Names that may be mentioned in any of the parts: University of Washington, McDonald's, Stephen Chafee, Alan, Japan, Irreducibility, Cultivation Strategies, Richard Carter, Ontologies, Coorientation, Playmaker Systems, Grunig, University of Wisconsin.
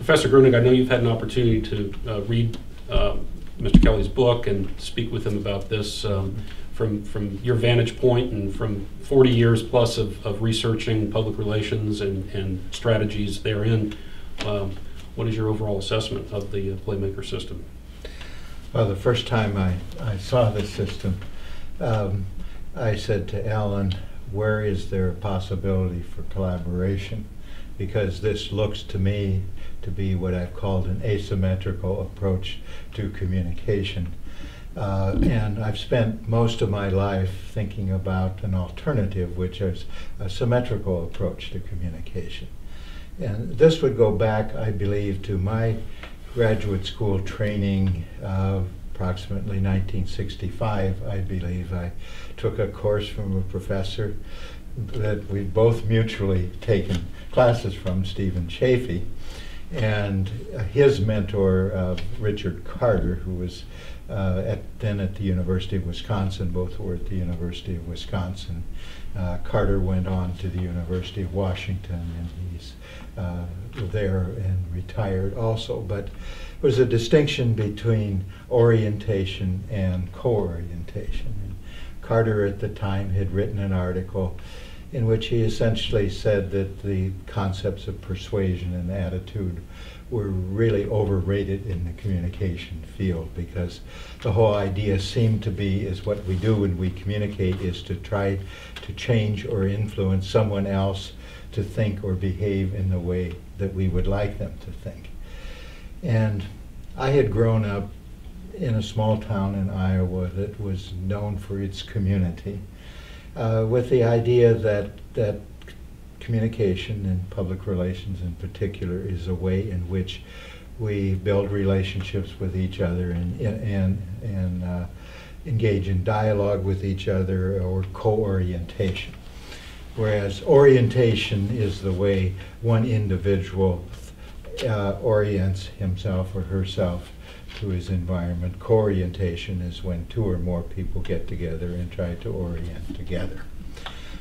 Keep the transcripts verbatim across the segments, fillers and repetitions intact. Professor Grunig, I know you've had an opportunity to uh, read uh, Mister Kelly's book and speak with him about this um, from, from your vantage point and from forty years plus of, of researching public relations and, and strategies therein. Um, what is your overall assessment of the uh, Playmaker system? Well, the first time I, I saw this system, um, I said to Alan, where is there a possibility for collaboration? Because this looks to me to be what I've called an asymmetrical approach to communication. Uh, and I've spent most of my life thinking about an alternative, which is a symmetrical approach to communication. And this would go back, I believe, to my graduate school training of approximately nineteen sixty-five, I believe. I took a course from a professor that we'd both mutually taken classes from, Stephen Chafee, and his mentor, uh, Richard Carter, who was uh, at, then at the University of Wisconsin. Both were at the University of Wisconsin. Uh, Carter went on to the University of Washington, and he's uh, there and retired also. But it was a distinction between orientation and co-orientation. And Carter at the time had written an article in which he essentially said that the concepts of persuasion and attitude were really overrated in the communication field, because the whole idea seemed to be is what we do when we communicate is to try to change or influence someone else to think or behave in the way that we would like them to think. And I had grown up in a small town in Iowa that was known for its community, uh, with the idea that that communication and public relations in particular is a way in which we build relationships with each other and, and, and uh, engage in dialogue with each other, or co-orientation. Whereas orientation is the way one individual uh, orients himself or herself to his environment. Co-orientation is when two or more people get together and try to orient together.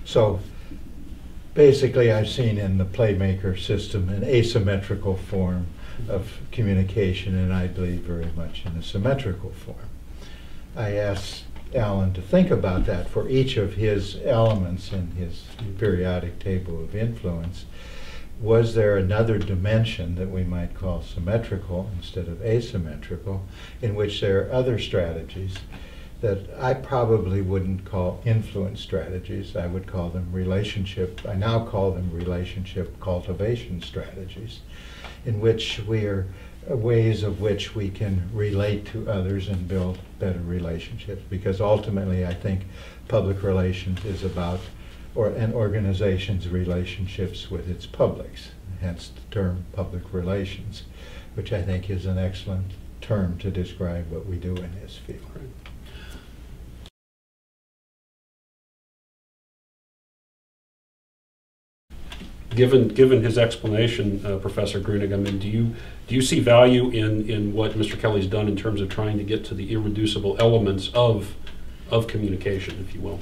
So, basically, I've seen in the Playmaker system an asymmetrical form of communication, and I believe very much in a symmetrical form. I asked Alan to think about that for each of his elements in his periodic table of influence. Was there another dimension that we might call symmetrical instead of asymmetrical, in which there are other strategies that I probably wouldn't call influence strategies? I would call them relationship, I now call them relationship cultivation strategies, in which we are ways of which we can relate to others and build better relationships. Because ultimately I think public relations is about or an organization's relationships with its publics, hence the term public relations, which I think is an excellent term to describe what we do in this field. Given, given his explanation, uh, Professor Grunig, I mean, do you, do you see value in, in what Mister Kelly's done in terms of trying to get to the irreducible elements of, of communication, if you will?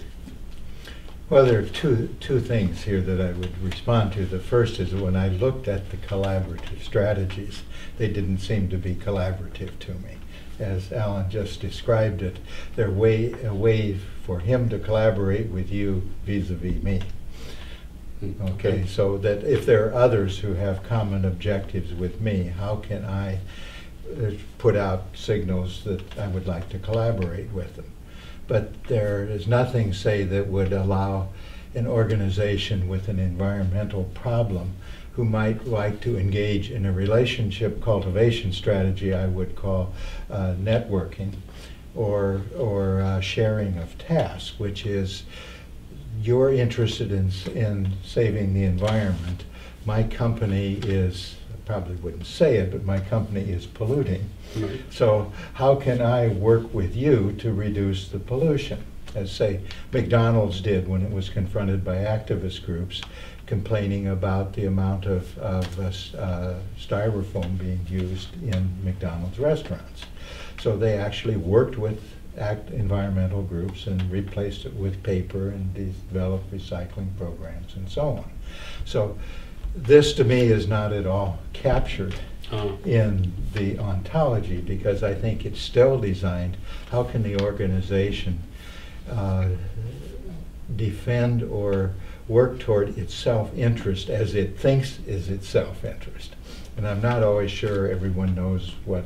Well, there are two, two things here that I would respond to. The first is when I looked at the collaborative strategies, they didn't seem to be collaborative to me. As Alan just described it, they're way, a way for him to collaborate with you vis-a-vis me. Okay, so that if there are others who have common objectives with me, how can I uh, put out signals that I would like to collaborate with them? But there is nothing, say, that would allow an organization with an environmental problem who might like to engage in a relationship cultivation strategy I would call uh, networking or, or uh, sharing of tasks, which is you're interested in, in saving the environment. My company is, I probably wouldn't say it, but my company is polluting. Mm-hmm. So how can I work with you to reduce the pollution? As, say, McDonald's did when it was confronted by activist groups complaining about the amount of, of uh, styrofoam being used in McDonald's restaurants. So they actually worked with Act environmental groups and replaced it with paper and developed recycling programs and so on. So this to me is not at all captured oh. in the ontology, because I think it's still designed, how can the organization uh, defend or work toward its self-interest as it thinks is its self-interest. And I'm not always sure everyone knows what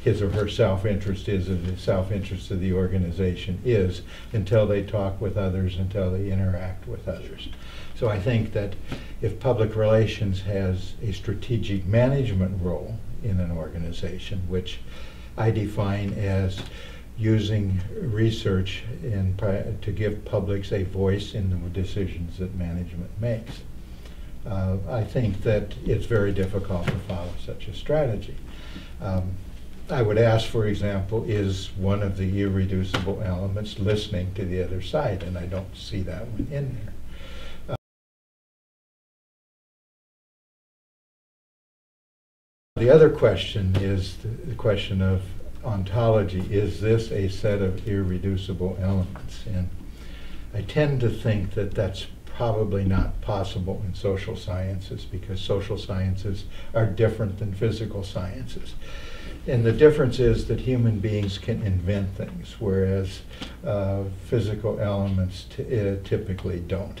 his or her self-interest is, and the self-interest of the organization is, until they talk with others, until they interact with others. So I think that if public relations has a strategic management role in an organization, which I define as using research in, to give publics a voice in the decisions that management makes, uh, I think that it's very difficult to follow such a strategy. Um, I would ask, for example, is one of the irreducible elements listening to the other side? And I don't see that one in there. The other question is the question of ontology. Is this a set of irreducible elements? And I tend to think that that's probably not possible in social sciences, because social sciences are different than physical sciences. And the difference is that human beings can invent things, whereas uh, physical elements t uh, typically don't.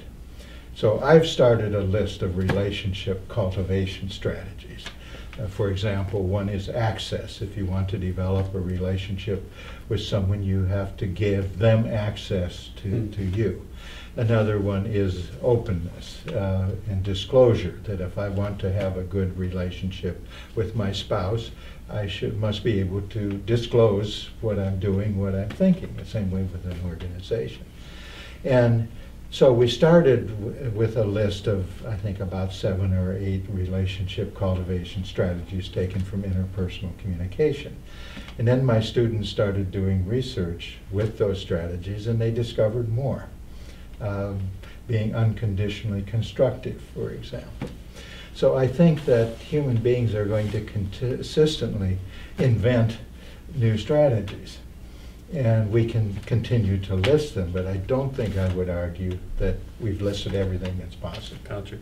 So I've started a list of relationship cultivation strategies. Uh, for example, one is access. If you want to develop a relationship with someone, you have to give them access to, mm. to you. Another one is openness uh, and disclosure, that if I want to have a good relationship with my spouse, I should, must be able to disclose what I'm doing, what I'm thinking, the same way with an organization. And so we started w with a list of, I think, about seven or eight relationship cultivation strategies taken from interpersonal communication. And then my students started doing research with those strategies, and they discovered more. Um, being unconditionally constructive, for example. So I think that human beings are going to consistently invent new strategies. And we can continue to list them, but I don't think I would argue that we've listed everything that's possible. Gotcha.